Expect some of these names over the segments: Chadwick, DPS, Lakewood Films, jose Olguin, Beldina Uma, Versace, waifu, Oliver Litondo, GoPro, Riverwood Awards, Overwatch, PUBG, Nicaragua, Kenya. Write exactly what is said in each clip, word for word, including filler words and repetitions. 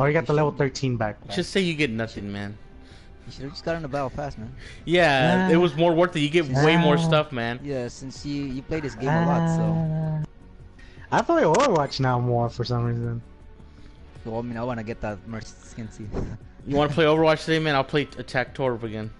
Oh, you got the level thirteen back. back. Just say you get nothing, man. You should have just got in the battle fast, man. Yeah, ah. it was more worth it. You get ah. way more stuff, man. Yeah, since you you play this game ah. a lot, so. I play Overwatch now more for some reason. Well, I mean, I want to get that Mercy skin too. You want to play Overwatch today, man? I'll play Attack Torb again.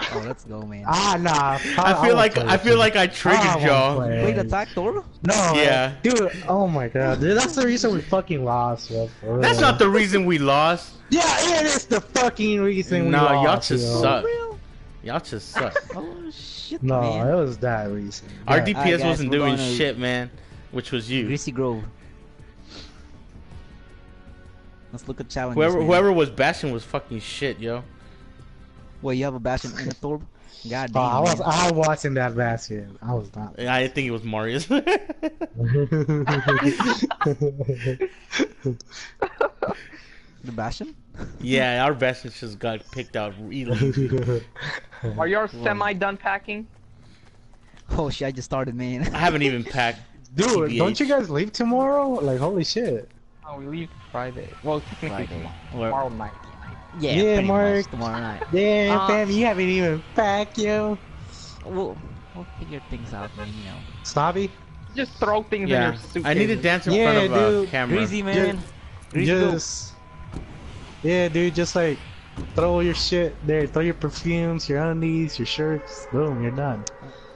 Oh, let's go, man. Ah, nah. I, I feel like I feel like I triggered y'all. Wait, Attack Torb? No. Yeah. Dude, oh my god. Dude, that's the reason we fucking lost, bro. That's not the reason we lost. Yeah, it is the fucking reason nah, we lost. Nah, y'all just suck. Y'all just suck. Oh, shit, no, man. It was that reason. Our yeah. D P S right, guys, wasn't doing gonna... shit, man. Which was you. Greasy Grove. Let's look at challenges. Whoever, whoever was bashing was fucking shit, yo. Well, you have a bastion in a Thorb? God damn. Oh, I was, I was watching that bastion. I was not. I think it was Marius. The bastion? Yeah, our bastion just got picked out really. Are you all semi-done packing? Oh shit, I just started, man. I haven't even packed. Dude, T B H. Don't you guys leave tomorrow? Like, holy shit. Oh, we leave Friday. Well, technically Friday. Tomorrow night. Yeah, yeah Mark. Much tomorrow night. Damn, uh, fam, you haven't even packed, yo. We'll, we'll figure things out, man, you know. Snobby? Just throw things yeah. in your suitcase. I need to dance in yeah, front of a uh, camera. Greasy, man. Just, Greasy just, yeah, dude, just like, throw your shit there. Throw your perfumes, your undies, your shirts. Boom, you're done.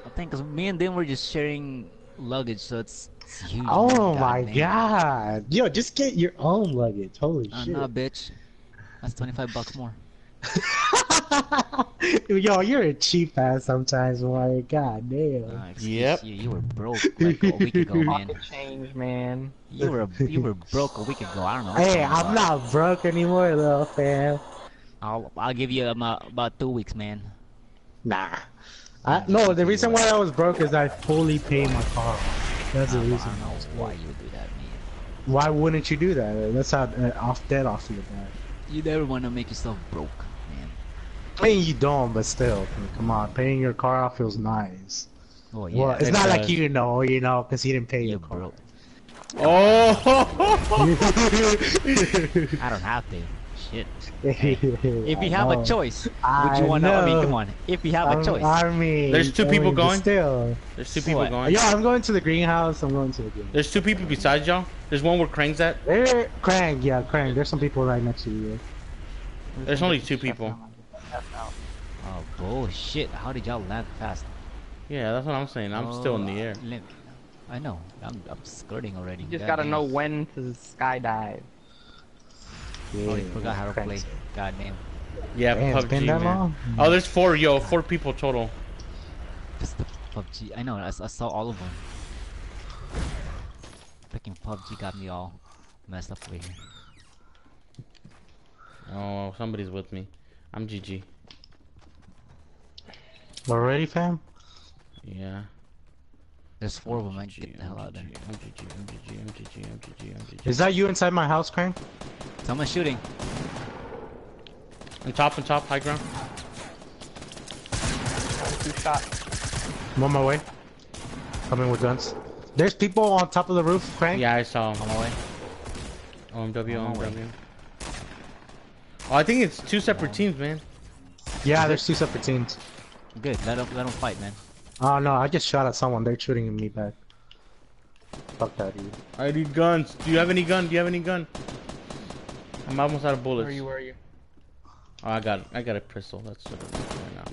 I think, because me and them were just sharing luggage, so it's... Huge oh my god, god. Yo, just get your own luggage. Holy uh, shit. Nah, bitch. That's twenty-five bucks more. Yo, you're a cheap ass sometimes, Mario. God damn. Uh, yep. You, you were broke like a week ago, man. Change, man. You were you were broke a week ago. I don't know. Hey, I'm about. not broke anymore, though, fam. I'll I'll give you um, uh, about two weeks, man. Nah. I, no, the reason why I was broke is I fully paid my car. That's the reason. I don't know why you would do that, man. Why wouldn't you do that? That's how uh, off that off you that. You never want to make yourself broke, man. I mean, you don't, but still, come on, paying your car off feels nice. Oh yeah. Well, it's it not does. like you know, you know, because he didn't pay you your car. Broke. Oh! I don't have to. Shit. Hey, if you have a choice, would you want to? I mean, come on. If you have I'm, a choice, I mean, there's two I people mean, going. Still, there's two people what? going. Yeah, I'm going to the greenhouse. I'm going to the greenhouse. There's two people besides y'all. There's one where Krang's at. There, Krang, yeah, Krang. There's some people right next to you. There's, there's only two people. Oh bullshit! How did y'all land fast? Yeah, that's what I'm saying. I'm oh, still in the air. I know. I'm, I'm skirting already. You just that gotta means... know when to skydive. Yeah, oh, you forgot how to play. Goddamn. Yeah, damn, P U B G, been that man. Long? Oh, there's four, yo, four people total. Just the P U B G. I know. I, I saw all of them. Freaking P U B G got me all messed up right here. Oh, somebody's with me. I'm G G. Already, fam? Yeah. There's four of them. I can get the hell out of there. I'm G G. I'm G G. I'm G G. I'm G G. I'm G G. Is that you inside my house, Crane? Someone's shooting. On top, on top, high ground. Two shots. I'm on my way. Coming with guns. There's people on top of the roof, Crank. Yeah, I saw him. On my way. O M W, O M W. Oh, I think it's two separate teams, man. Yeah, there's two separate teams. Good, let them, let them fight, man. Oh no, I just shot at someone. They're shooting at me back. Fuck that, dude. I need guns. Do you have any gun? Do you have any gun? I'm almost out of bullets. Where are you? Where are you? Oh, I got it. I got a pistol. That's what I'm doing right now.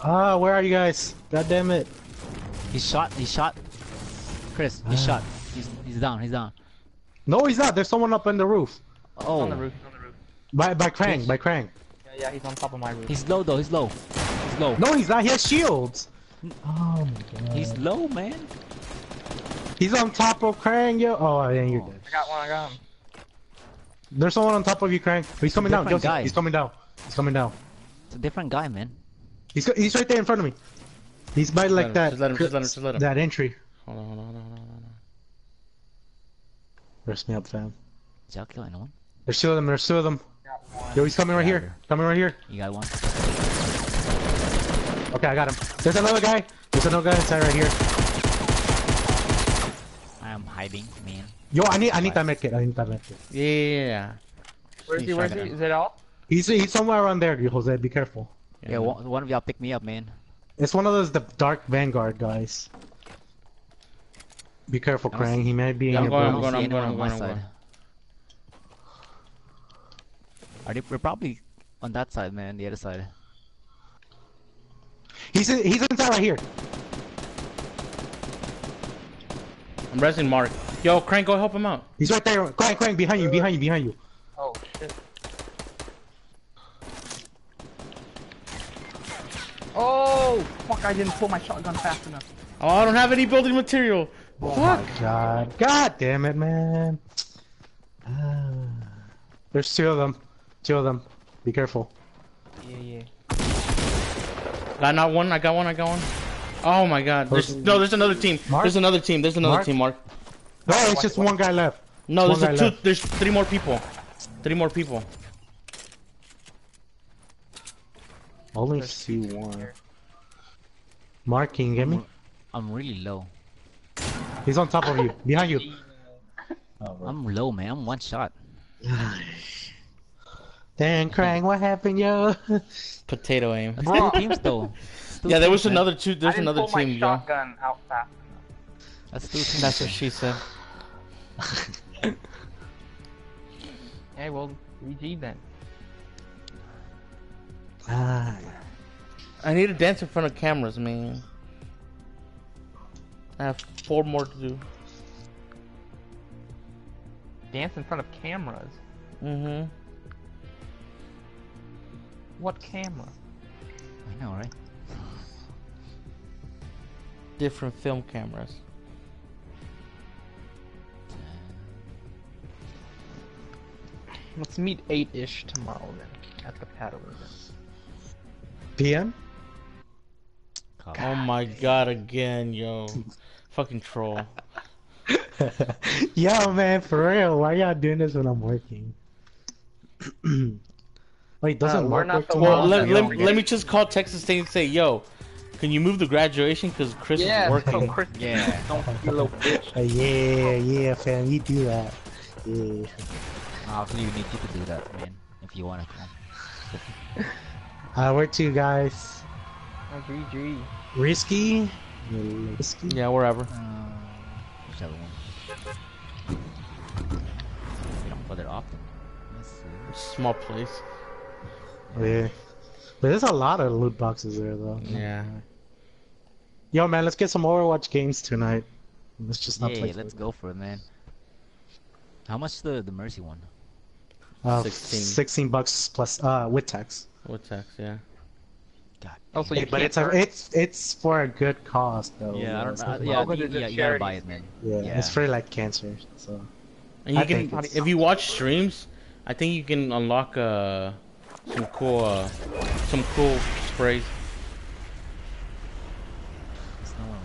Ah, where are you guys? God damn it! He's shot. He's shot. Chris, he's shot. He's he's down. He's down. No, he's not. There's someone up on the roof. Oh. On the roof. On the roof. By by Krang. By Krang. Yeah, yeah, he's on top of my roof. He's low though. He's low. He's low. No, he's not. He has shields. Oh my god. He's low, man. He's on top of Krang, yo. Oh, yeah, you're oh. dead. I got one. I got him. There's someone on top of you, Crank. He's coming down, Joseph. Guy. He's coming down. He's coming down. It's a different guy, man. He's he's right there in front of me. He's by like that. Just let him. Just let him. Just let him. That entry. Hold on, hold on, hold on, hold on. Rest me up, fam. Is that killing anyone? There's two of them. There's two of them. Yo, he's coming right here. here. Coming right here. You got one. Okay, I got him. There's another guy. There's another guy inside right here. I am hiding, man. Yo, I need I need nice. that medkit. I need that medkit. Yeah, yeah, yeah. Where's he? Where's he? Is it all? He's he's somewhere around there, Jose. Be careful. Yeah, yeah, one, one of y'all pick me up, man. It's one of those the dark Vanguard guys. Be careful, I'm Krang. He might be. Yeah, in I'm, going, I'm going. I'm going. I'm going. I'm going. Are they? We're probably on that side, man. The other side. He's in, he's inside right here. I'm resting Mark. Yo, Krang, go help him out. He's right there. Krang, Krang, behind you, behind you, behind you. Oh shit. Oh fuck! I didn't pull my shotgun fast enough. Oh, I don't have any building material. Oh fuck. My god. God damn it, man. Ah. There's two of them. Two of them. Be careful. Yeah, yeah. I not one. I got one. I got one. Oh my god. There's, no, there's another team. Mark? There's another team. There's another Mark? team, Mark. No, it's what, just what? one guy left. No, one there's a two. Left. There's three more people. Three more people. Only there's see one. Mark, can you get me? I'm really low. He's on top of you. Behind you. Oh, I'm low, man. I'm one shot. Then Krang, what happened, yo? Potato aim. Bro. Teams, though. Yeah, there was man. another two. There's another team, yo. I didn't pull my shotgun out fast enough. That's two teams. That's what she said. Hey, well, G G then. Ah. I need to dance in front of cameras, man. I have four more to do. Dance in front of cameras. Mm-hmm. What camera? I know, right? Different film cameras. Let's meet eight-ish tomorrow then, at the paddle event. P M? God. Oh my god, again, yo. Fucking troll. Yo, man, for real, why y'all doing this when I'm working? Wait, doesn't uh, work. Not well, let, let, let me just call Texas State and say, "Yo, can you move the graduation? Cause Chris yeah, is working." So Chris, yeah, don't you little bitch. Uh, yeah, yeah, fam, you do that. Yeah. Nah, you need you to do that, man, if you wanna. uh, where to, guys? Oh, G G. Risky. Risky. Yeah, wherever. Uh, whichever one. We don't put it often. Let's see. Small place. Yeah, but there's a lot of loot boxes there though. Yeah. Yo, man, let's get some Overwatch games tonight. Let's just not yeah, play. Yeah, let's go for it, man. How much the the Mercy one? Uh, sixteen. Sixteen bucks plus uh with tax. With tax, yeah. God. Also, you hey, but it's a, it's it's for a good cause though. Yeah, I don't know. Yeah, you, yeah, you gotta buy it, man. Yeah, yeah, it's for like cancer. So. And you I can if you watch streams, I think you can unlock a. Uh... Some cool, uh, some cool sprays. There's no one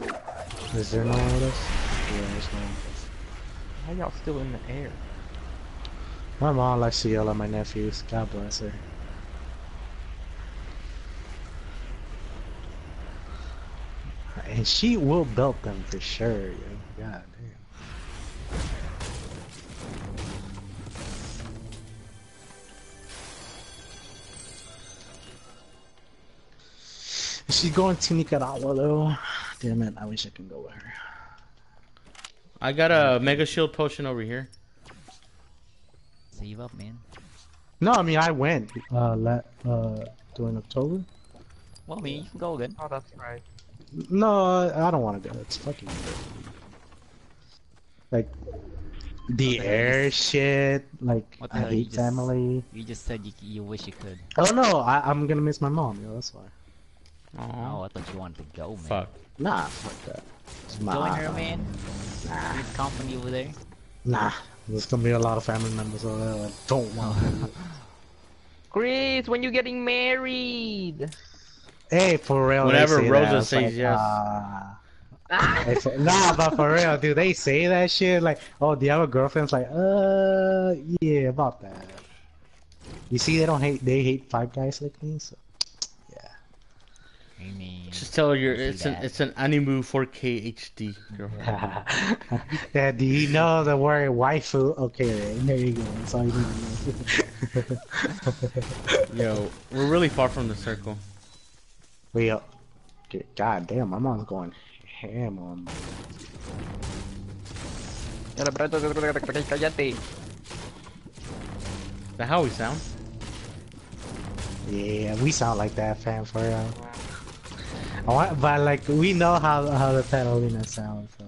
with us. Is there no one with us? Yeah, there's no one with us. Why y'all still in the air? My mom likes to yell at my nephews. God bless her. And she will belt them for sure, yo. God damn. She's going to Nicaragua though. Damn it, I wish I could go with her. I got a mega shield potion over here. Save up, man. No, I mean, I went uh, let, uh, during October. Well, I mean, you can go then. Oh, that's right. No, I don't want to go. It's fucking weird. Like, the okay, air just... shit. Like, I hell? hate you just, family. You just said you, you wish you could. Oh no, I, I'm gonna miss my mom, yo, that's why. Aww. Oh, I thought you wanted to go, man. Fuck. Nah, fuck that. Join her, man. Nah. Good company over there. Nah. There's gonna be a lot of family members over there. I don't want to. Chris, when you getting married? Hey, for real. Whenever they say Rosa that, says like, yes. Uh... say, nah, but for real, dude, they say that shit. Like, oh, do you have a girlfriend's like, uh, yeah, about that. You see, they don't hate. They hate five guys like me, so. I mean, just tell her you're, it's an, it's an Animu four K H D. Girlfriend. Yeah, do you know the word waifu? Okay, there you go. That's all you need to know. Yo, we're really far from the circle. We up. God damn, my mom's going ham on me. Is that how we sound? Yeah, we sound like that, fam, for real. I want, but like, we know how how the Catalina sounds. So.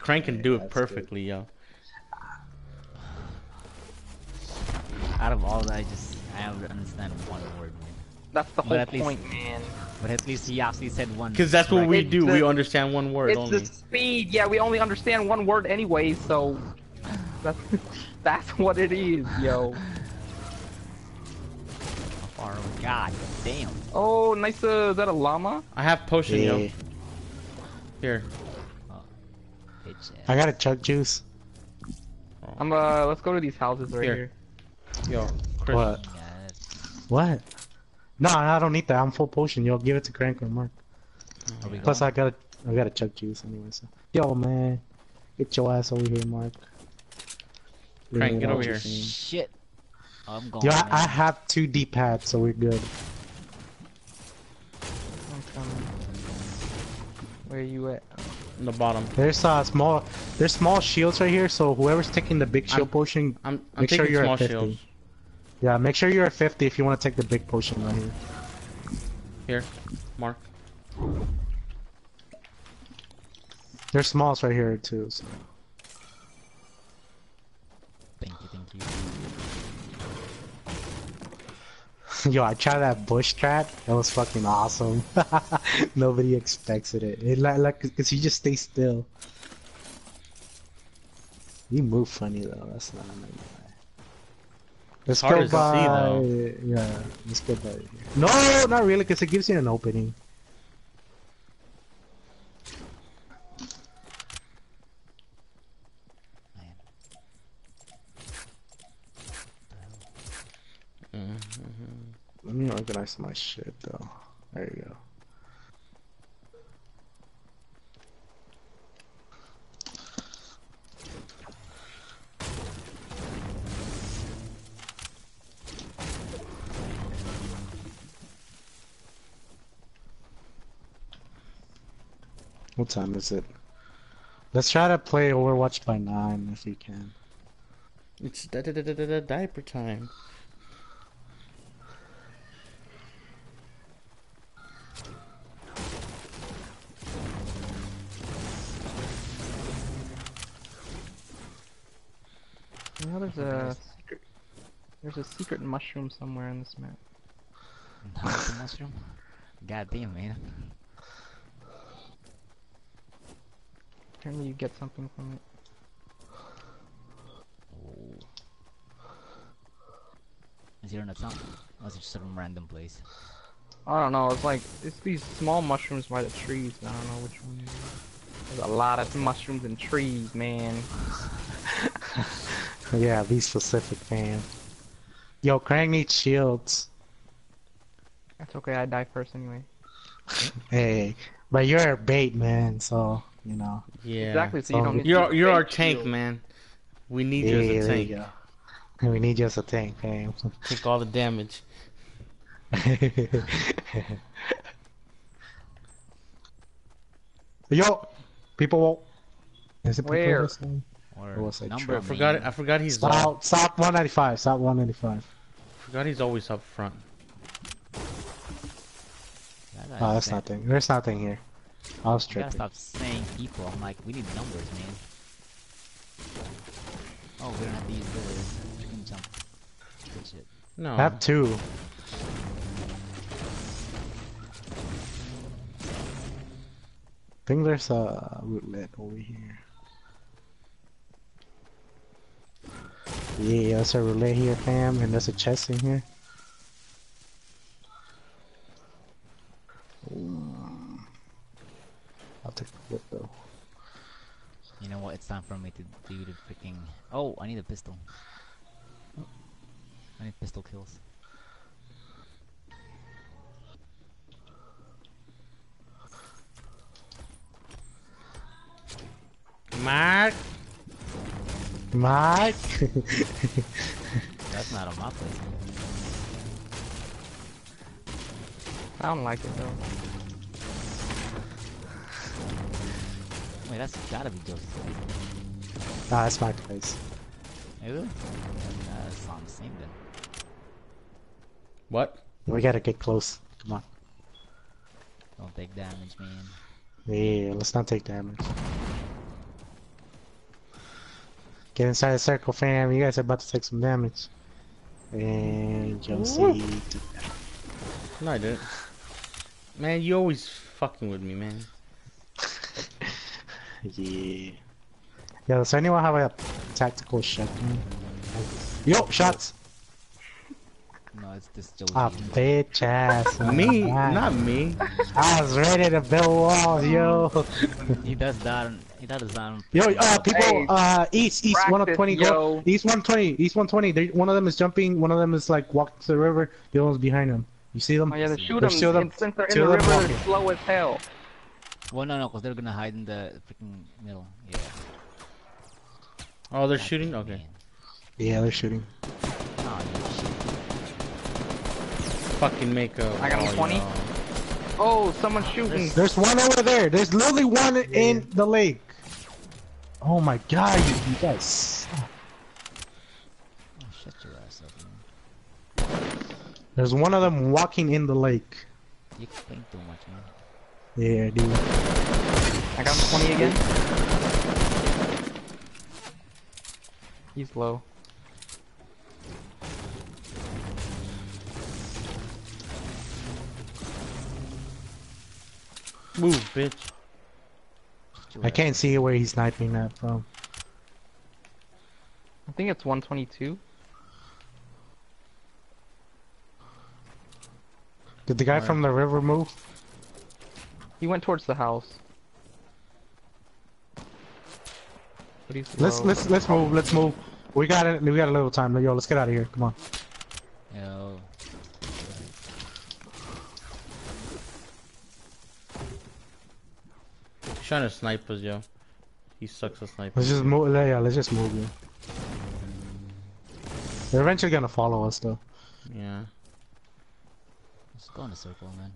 Crank can yeah, do it perfectly, good. Yo. Out of all that, I just I don't understand one word. That's the whole least, point, man. But at least he actually said one. Because that's what we do. The, we understand one word it's only. It's the speed. Yeah, we only understand one word anyway. So that's that's what it is, yo. God damn. Oh, nice. Uh, is that a llama? I have potion, yeah. Yo. Here. Oh, I got a chug juice. I'm uh, let's go to these houses right here. here. Yo, Chris. What? What? No, I don't need that. I'm full potion. Yo, give it to Crank or Mark. Oh, plus, go? I got a, I got a chug juice anyway. So. Yo, man, get your ass over here, Mark. Crank, get over here. Shit. I'm going, Yo, I, I have two D-pads, so we're good. I'm coming. Where are you at? In the bottom. There's uh, small. There's small shields right here, so whoever's taking the big shield I'm, potion, I'm, I'm make sure you're small at fifty. Shields. Yeah, make sure you're at fifty if you want to take the big potion right here. Here, Mark. There's smalls right here too. So. Thank you. Thank you. Yo, I tried that bush trap. That was fucking awesome. Nobody expected it. It like, like, cause you just stay still. You move funny though. That's not. Let's go by. See, yeah, let's go by. No, not really, cause it gives you an opening. Let me organize my shit though. There you go. What time is it? Let's try to play Overwatch by nine if we can. It's da da da da da, -da diaper time. Well, there's a secret. There's a secret mushroom somewhere in this map. No, mushroom? God damn, man. Apparently, you get something from it. Oh. Is there not something? Or is it just some random place? I don't know. It's like it's these small mushrooms by the trees. I don't know which one it is. There's a lot of mushrooms and trees, man. Yeah, be specific, man. Yo, Krang needs shields. That's okay, I die first anyway. Hey, but you're a bait, man, so, you know. Yeah. Exactly, so, so you don't need You're, you're our tank, shield. Man. We need yeah, you as a tank. You go. We need you as a tank, man. Take all the damage. Yo! People won't... Is it Where? People listening? Or number, I forgot. I forgot he's stop, stop one ninety-five. Stop one ninety-five. I forgot he's always up front. That oh, that's nothing. There's nothing here. I was tripping. Gotta stop saying people. I'm like, we need numbers, man. Oh, we don't have to use this. You can jump. Good shit. No. I have two. I think there's a rootlet over here. Yeah, there's a relay here, fam, and there's a chest in here. Ooh. I'll take the whip though. You know what? It's time for me to do the freaking. Oh, I need a pistol. Oh. I need pistol kills. Mark. Mark. That's not on my place. I don't like it though. Wait, that's gotta be Joseph's place. Nah, that's my place. Hey, really? Uh, it's on the same then. What? We gotta get close. Come on. Don't take damage, man. Yeah, let's not take damage. Get inside the circle, fam. You guys are about to take some damage. And you'll see. No, I didn't. Man, you always fucking with me, man. Yeah. Yo, does anyone have a tactical shotgun? Yo, shots! No, it's this Josie. Ah, bitch ass. Me? Not me. I was ready to build walls, yo. He does that. He does that. Yo, uh, people, hey, uh, east, east, one twenty, go. East one twenty, east one twenty. They, one of them is jumping. One of them is like walking to the river. The other one's behind him. You see them? Oh yeah, they shoot them. Since they're in the river, they're slow as hell. Well, no, no, because they're gonna hide in the freaking middle. Yeah. Oh, they're That's shooting. Okay. Man. Yeah, they're shooting. Oh, yeah. Fucking make a. I got twenty. Y'all. Oh, someone's shooting. There's, there's one over there. There's literally one yeah. in the lake. Oh my god, you, you guys. Oh, shut your ass up, man. There's one of them walking in the lake. You think too much, man. Yeah, dude. I got twenty again. He's low. Move, bitch. I can't see where he's sniping that from. I think it's one twenty-two. Did the guy right. from the river move? He went towards the house. Let's let's let's move. Let's move. We got it. We got a little time. Yo, let's get out of here. Come on. Yo. He's trying to snipe us, yo. He sucks at sniping. Let's just move. Yeah, let's just move, yo. They're eventually gonna follow us, though. Yeah. Let's go in a circle, man.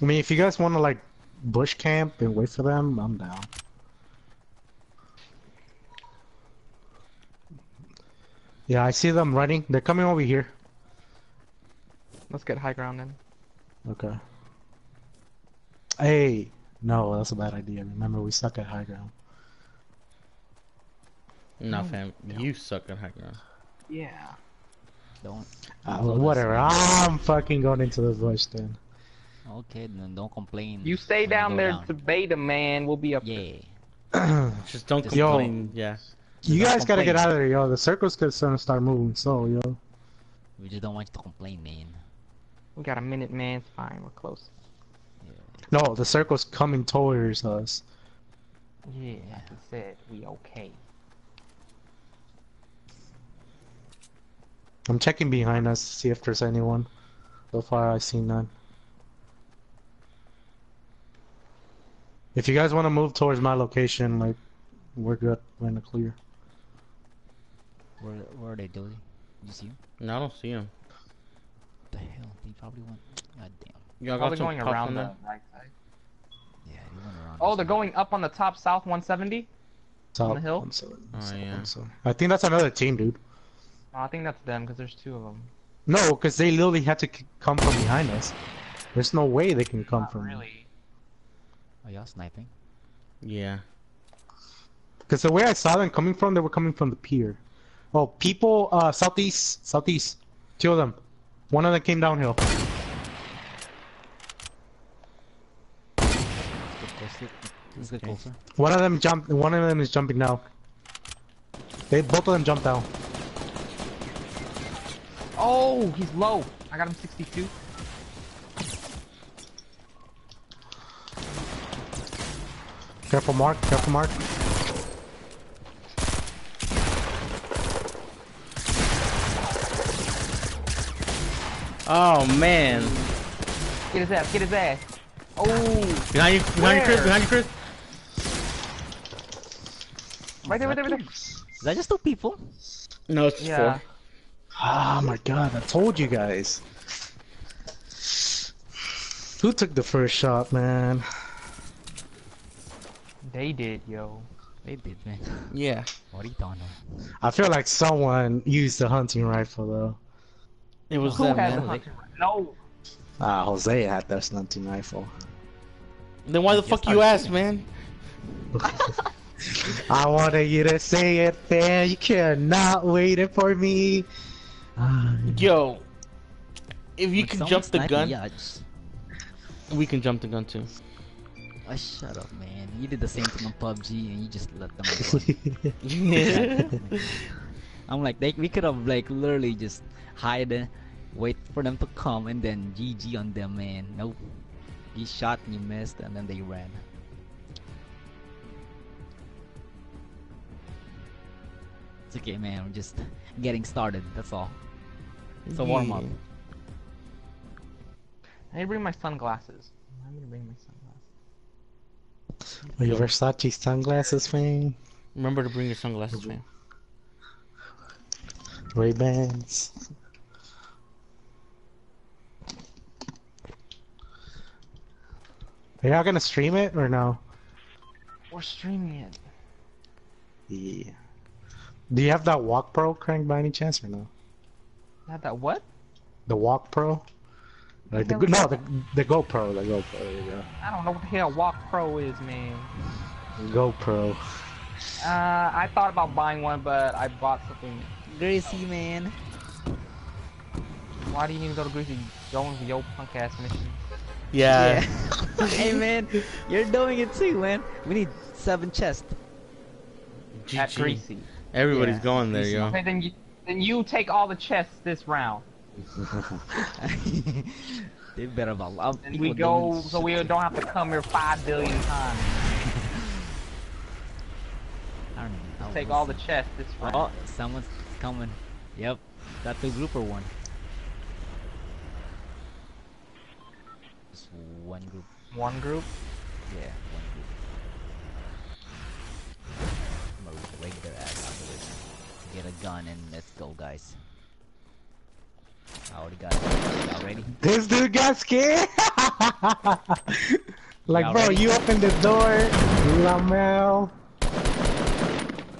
I mean, if you guys want to like bush camp and wait for them, I'm down. Yeah, I see them running. They're coming over here. Let's get high ground then. Okay. Hey. No, that's a bad idea. Remember, we suck at high ground. Nah, fam. You suck at high ground. Yeah. Don't. Uh, whatever. I'm fucking going into the bush then. Okay, then don't complain. You stay down there to beta, man. We'll be up there. Yeah. Just don't complain. Yeah. You guys gotta get out of there, yo. The circle's gonna start moving, so, yo. We just don't want you to complain, man. We got a minute, man. It's fine. We're close. No, the circle's coming towards us. Yeah, like I said, we okay. I'm checking behind us to see if there's anyone. So far, I see none. If you guys want to move towards my location, like, we're good. We're in the clear. Where, where are they, Dilly? You see him? No, I don't see him. What the hell? He probably went. God damn. Y'all got some going around the right side. Yeah, he went around. Oh, they're going up on the top south one seventy? Top on the hill? Oh, yeah. I think that's another team, dude. No, I think that's them, because there's two of them. No, because they literally had to come from behind us. There's no way they can come Not from... really. Are y'all sniping? Yeah. Because the way I saw them coming from, they were coming from the pier. Oh, people, uh, southeast, southeast. Two of them. One of them came downhill. Let's get closer. One of them jumped. One of them is jumping now. They both of them jumped down. Oh, he's low. I got him sixty-two. Careful, Mark. Careful, Mark. Oh man! Get his ass! Get his ass! Oh! Behind you! Behind you, Chris! Behind you, Chris! Right there, right there, right there. Is that just two people? No, it's just yeah. four. Oh my god, I told you guys. Who took the first shot, man? They did, yo. They did, man. Yeah. What are you talking about? I feel like someone used the hunting rifle, though. It was Who them, had man. The hunting rifle? No. Ah, uh, Jose had that hunting rifle. Then why the yes, fuck you I asked, man? I wanted you to say it, man. You cannot wait it for me. Uh, Yo, if you can jump the gun, yeah, just... we can jump the gun too. Oh, shut up, man. You did the same thing on P U B G and you just let them go. I'm like, they, we could have like literally just hide and wait for them to come and then G G on them, man. Nope. He shot and he missed and then they ran. It's okay, man, I'm just getting started, that's all. It's a warm up. I need to bring my sunglasses. I'm gonna bring my sunglasses. Are you Versace sunglasses, man? Remember to bring your sunglasses, man. Ray-Bans. Are y'all gonna stream it or no? We're streaming it. Yeah. Do you have that Walk Pro, Crank, by any chance or no? Not that what? The Walk Pro? Like the, the no, the the GoPro, the GoPro. There you go. I don't know what the hell Walk Pro is, man. GoPro. Uh, I thought about buying one, but I bought something. Greasy, man. Why do you need to go to Greasy? Going to your punk ass mission. Yeah. yeah. Hey man, you're doing it too, man. We need seven chests. At Greasy. Everybody's yeah. going there, yo. Okay, then you, then you take all the chests this round. They better love. And we go so we don't have to come here five billion times. I don't know. Take all the chests this round. Oh, someone's coming. Yep, that's the grouper one. One group. One group? Yeah, one group. I'm gonna wake their ass out of it. Get a gun and let's go, guys. I already got it. Y'all ready? This dude got scared! Like, bro, ready? You opened the door. Lamel.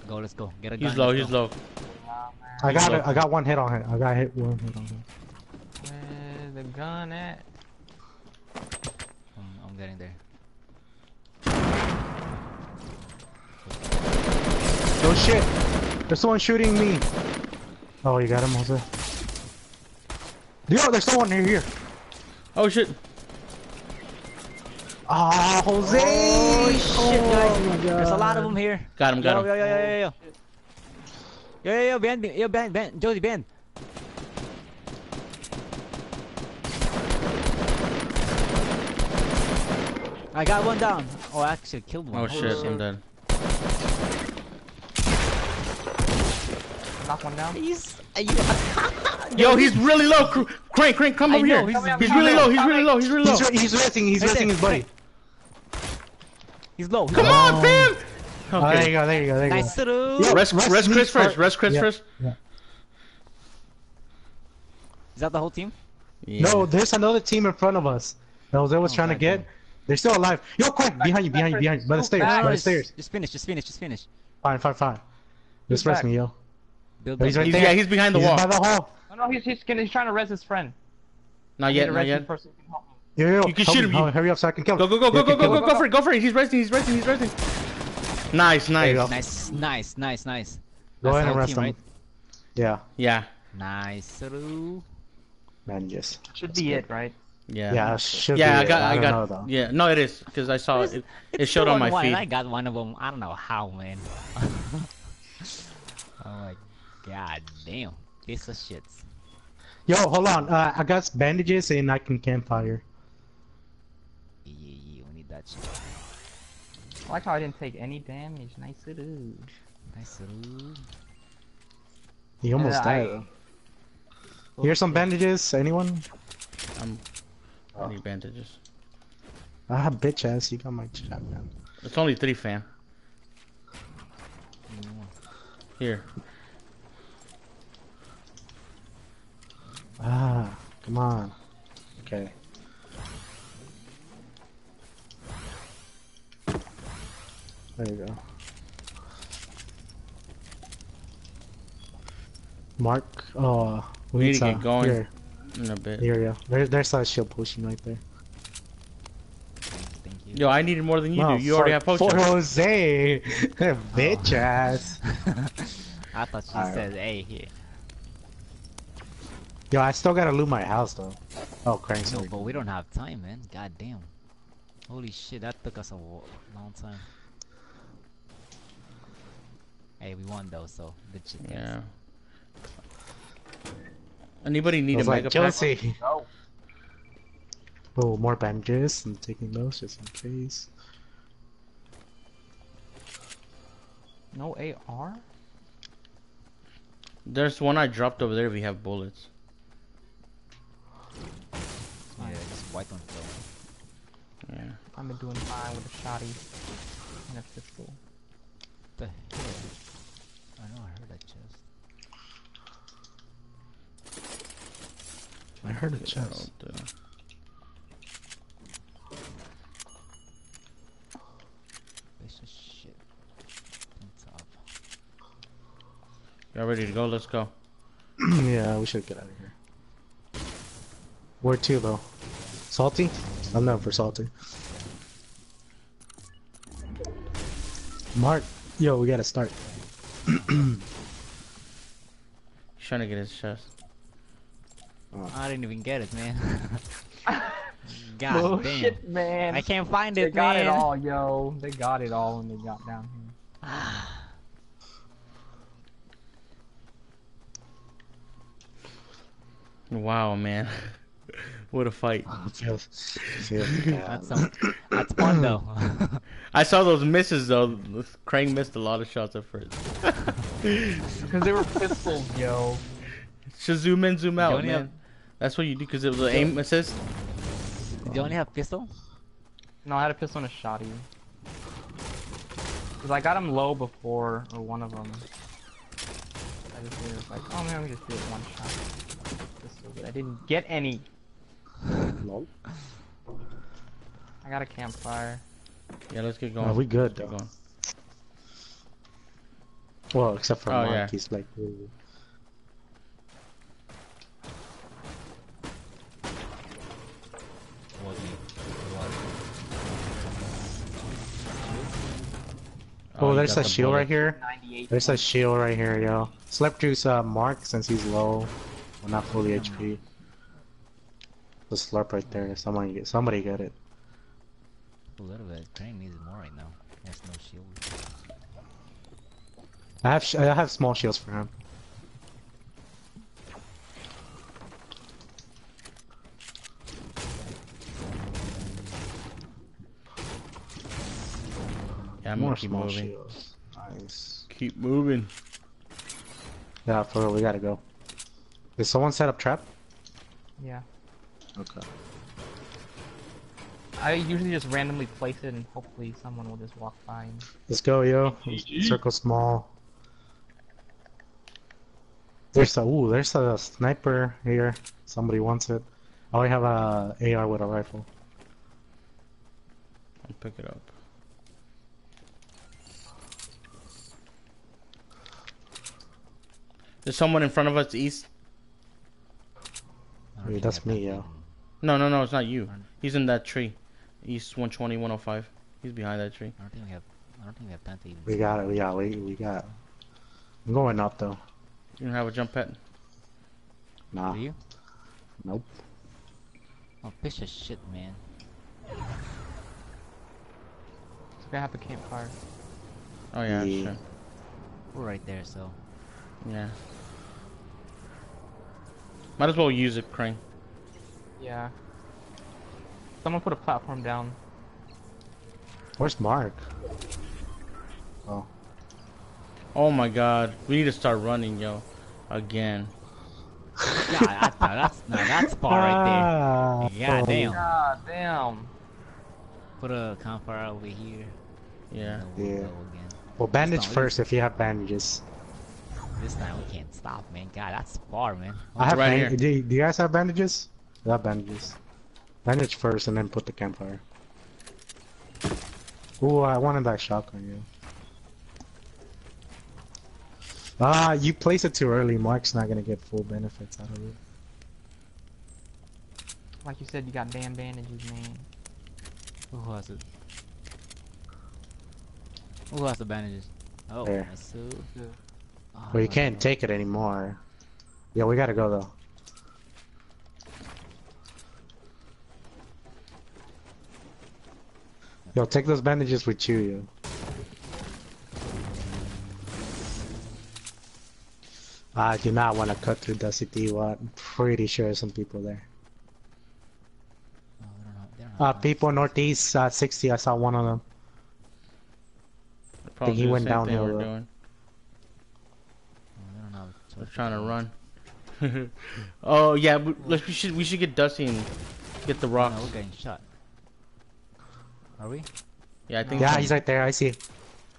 Go, let's go. Get a gun. He's low, he's low. I got it. I got one hit on him. I got hit one hit on him. Where's the gun at? I'm getting there. Oh shit! There's someone shooting me! Oh, you got him, Jose. Yo, there's someone near here! Oh shit! Ah, oh, Jose! Oh shit, guys! Oh, there's a lot of them here! Got him, got yo, him. Yo, yo, yo, yo, yo! Yo, yo, yo, Ben, yo, Ben, Ben, Jody, Ben! I got one down. Oh, I actually killed one. Oh, oh shit, shit, I'm dead. Knock one down. He's... Yo, he's really low. Crank, Crank, come I over know. here. He's, he's, really low. He's, really low. he's really low. He's really low. He's resting. He's resting his buddy. He's low. He's come low. on, fam. Okay. Oh, there you go. There you go. There you go. Nice through. Yeah, rest, rest, rest Chris first. Rest Chris yeah. first. Yeah. Is that the whole team? Yeah. No, there's another team in front of us. That Jose was oh, trying to get. Man. They're still alive. Yo, quick! Behind you, behind you, behind you. By the stairs, by the stairs. Just finish, just finish, just finish. Fine, fine, fine. Just rest me, yo. Build he's right he's, there. Yeah, he's behind the he's wall. By the hall. No, no, he's he's, gonna, he's trying to res his friend. Not yet, not yet. Person. Yo, yo, yo. You can shoot him. him. You... Hurry up so I can kill him. Go, go, go, go, go, go, go, go, go for it, go for it. He's resting, he's resting, he's resting. Nice, nice. Nice, nice, nice, nice. Go ahead and rest him. Right? Yeah. Yeah. Nice. Man, yes. Should be it, right? Yeah, yeah, should yeah be I got, it. I, I got, know, yeah, no, it is because I saw it. It, it showed on my one. feed. I got one of them. I don't know how, man. I'm like, god damn, piece of shit. Yo, hold on. Uh, I got bandages and I can campfire. Yeah, yeah, we need that shit. I like how I didn't take any damage. Nice little, nice little. He almost uh, died. I... Here's some bandages. Anyone? Um. I need bandages. Ah, bitch ass, you got my shotgun. It's only three, fam. Here. Ah, come on. Okay. There you go. Mark, oh, we, we need to get going here. In a bit. Here, yeah. There, there's that shield potion right there. Thank you. Yo, I need it more than you no, do. You for, already have potions. For Jose! Bitch oh. ass! I thought she All said right. A here. Yo, I still gotta loot my house though. Oh, cranks. No, but we don't have time, man. God damn. Holy shit, that took us a long time. Hey, we won though, so good shit. Yeah. Anybody need a like mega Chelsea. pack? Oh, more bandages. I'm taking those just in case. No A R? There's one I dropped over there. We have bullets. Yeah, just white on though. Yeah. I'm doing fine with a shotty and a fistful. What the hell? I know I heard that chest. I heard a chest. This is shit. Y'all ready to go? Let's go. Yeah, we should get out of here. Where to though? Salty? I'm known for salty. Mark, yo, we gotta start. He's trying to get his chest. I didn't even get it, man. God oh, damn. Shit, man. I can't find it, man. They got man. it all, yo. They got it all when they got down here. Wow, man. What a fight. Oh, feels, feels that's, some, that's fun, though. I saw those misses, though. Crane missed a lot of shots at first. Because they were pistols, yo. Should zoom in, zoom out, man. Have... That's what you do because it was an aim assist. Did you only have pistol? No, I had a pistol and a shotty. Cause I got him low before, or one of them. I just was like, oh man, I'm just doing one shot. Pistol, but I didn't get any. No. I got a campfire. Yeah, let's get going. No, we good though. Going. Well, except for oh, Mark, yeah. he's like. Ooh. Oh, oh there's a shield bullet. right here. There's a shield right here, yo. Slepjuice uh, Mark since he's low. Well, not fully H P. The slurp right there. Somebody get somebody get it. A little bit. Crane needs more right now. That's no shield. I have sh I have small shields for him. Yeah, I'm More gonna keep moving. Shields. Nice. Keep moving. Yeah, for real, we gotta go. Did someone set up trap? Yeah. Okay. I usually just randomly place it and hopefully someone will just walk by. And... Let's go, yo. Circle small. There's a ooh, there's a sniper here. Somebody wants it. I only have a A R with a rifle. I'll pick it up. There's someone in front of us east. Wait, that's me, yo. No, no, no, it's not you. He's in that tree. East one twenty, one oh five. He's behind that tree. I don't think we have. I don't think we have time to even. We got it. We got. We we got. I'm going up though. You don't have a jump pad? Nah. Do you? Nope. Oh, piece of shit, man. It's gonna have a campfire. Oh yeah, yeah. Sure. We're right there, so. Yeah. Might as well use it, Crane. Yeah. Someone put a platform down. Where's Mark? Oh. Oh my god. We need to start running, yo. Again. Yeah, that's, no, that's, no, that's far right there. Yeah, damn. God damn. Put a campfire over here. Yeah. We'll yeah. Well, bandage first if you have bandages. this time we can't stop, man. God, that's far, man. I have right here. Do, do you guys have bandages? I have bandages. Bandage first and then put the campfire. Ooh, I wanted that shotgun, yeah. Ah, you place it too early. Mark's not gonna get full benefits out of it. Like you said, you got damn bandages, man. Who has it? Who has the bandages? Oh, there. That's so good. Oh, well, you can't know. take it anymore. Yeah, we gotta go though. Yo, take those bandages with you, yo. I do not want to cut through the city. What? I'm pretty sure there's some people there. Oh, they're not, they're not uh, people northeast, uh, sixty. I saw one of them. I think he went downhill. We're, doing. Oh, they're not, we're trying to run. Oh yeah, we, let's, we should we should get Dusty and get the rocks. Oh, no, we're getting shot. Are we? Yeah, I think. Yeah, so. He's right there. I see.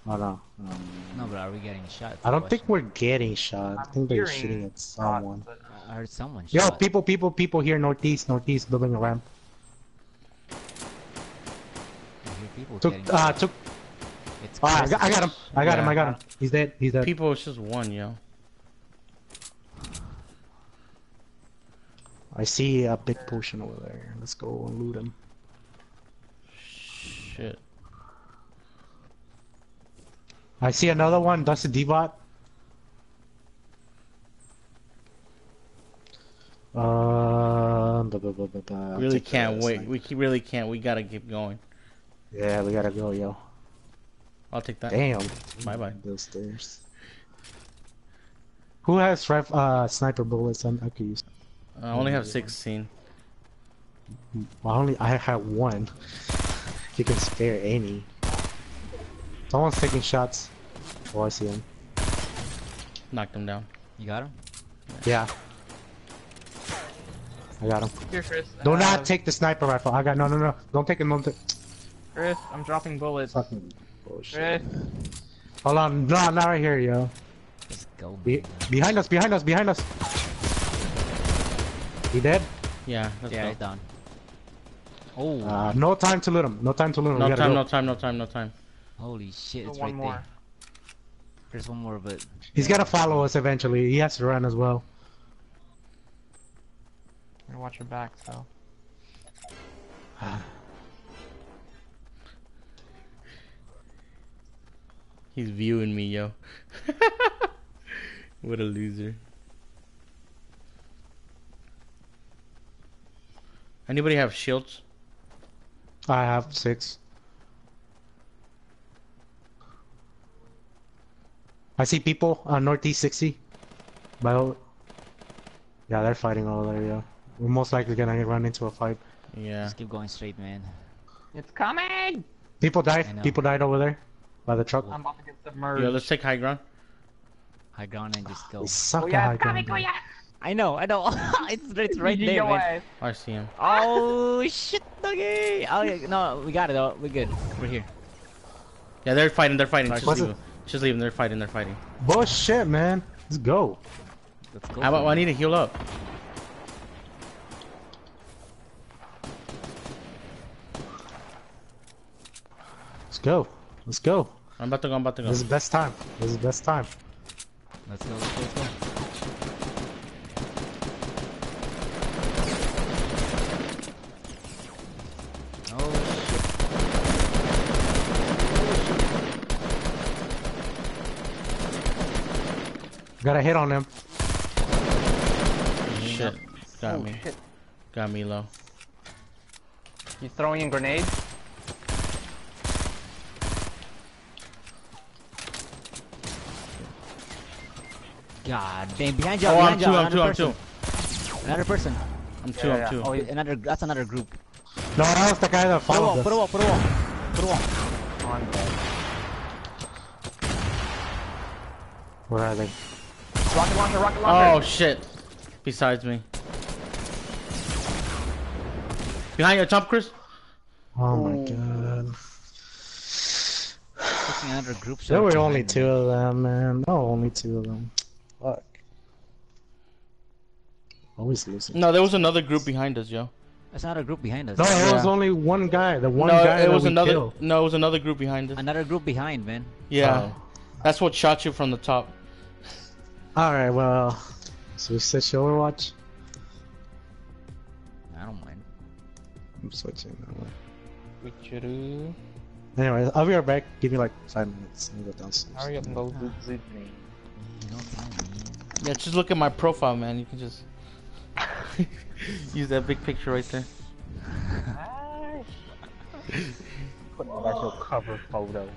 Oh no. Um, no, but are we getting shot? I don't question. think we're getting shot. I think they're shooting at someone. Shot, I heard someone shot. Yo, people, people, people here, northeast, northeast, building a ramp. I hear people took, getting uh, shot. took. It's oh, I, got, I got him. I got yeah. him. I got him. He's dead. He's dead. People, it's just one, yo. I see a big potion over there. Let's go and loot him. Shit. I see another one, that's a D bot. Uh, blah, blah, blah, blah. Really can't wait, night. we really can't, we gotta keep going. Yeah, we gotta go, yo. I'll take that. Damn. Bye-bye. Those stairs. Who has ref uh, sniper bullets? I'm, I could use I only have sixteen. I only, I have one. You can spare any. Someone's taking shots. Oh, I see him. Knocked him down. You got him? Yeah. I got him. Here, Chris. Do uh, not take the sniper rifle. I got no, no, no. Don't take him. Don't take. Chris, I'm dropping bullets. Fucking bullshit. Chris. Hold on. No, not right here, yo. Let's go. Be behind us, behind us, behind us. He dead? Yeah, let's yeah, go. He's down. Oh. Uh, no time to loot him. No time to loot him. No time, go. no time, no time, no time. Holy shit, it's right there. More. There's one more, but... He's gotta follow us eventually. He has to run as well. I'm gonna watch your back, so... He's viewing me, yo. What a loser. Anybody have shields? I have six. I see people on northeast sixty. But yeah, they're fighting over there. Yeah, we're most likely gonna run into a fight. Yeah. Just keep going straight, man. It's coming. People died. People died over there by the truck. I'm about to get submerged. Yeah, let's take high ground. High ground and just go. We suck oh, yeah, at high coming, ground. Oh, yeah. I know. I know. it's it's right there, man. I see him. Oh shit, doggy. Oh yeah, no, we got it. Though. We're good. We're here. Yeah, they're fighting. They're fighting. Just leave them, they're fighting, they're fighting. Bullshit, man. Let's go. Let's go. I, I need to heal up. Let's go. Let's go. I'm about to go, I'm about to go. This is the best time. This is the best time. Let's go, let's go, let's go. Got a hit on him. Shit. Got me. Shit. Got me low. You throwing in grenades? God damn, behind you. Oh, behind I'm, you. Two, I'm two, I'm person. two. Another person. I'm two, yeah, I'm yeah. two. Oh, another, that's another group. No, that was the guy that followed us. Put a wall, put a wall, put a wall. Oh, I'm dead. Where are they? Rocket launcher, rocket launcher. Oh shit! Besides me. Behind your jump, Chris. Oh my Ooh. god. Looking at our group. There were only two of them, man. No, only two of them. Fuck. Always losing. No, there was another group behind us, yo. It's not a group behind us. No, there yeah. was only one guy. The one no, guy it was that we another, killed. No, it was another group behind us. Another group behind, man. Yeah. Oh. That's what shot you from the top. Alright, well... So we switch to Overwatch? I don't mind. I'm switching that way. Witcheru. Anyway, I'll be right back. Give me like five minutes and go downstairs. Hurry up, no good zip me. Yeah, just look at my profile, man. You can just use that big picture right there. Put on like your cover photo.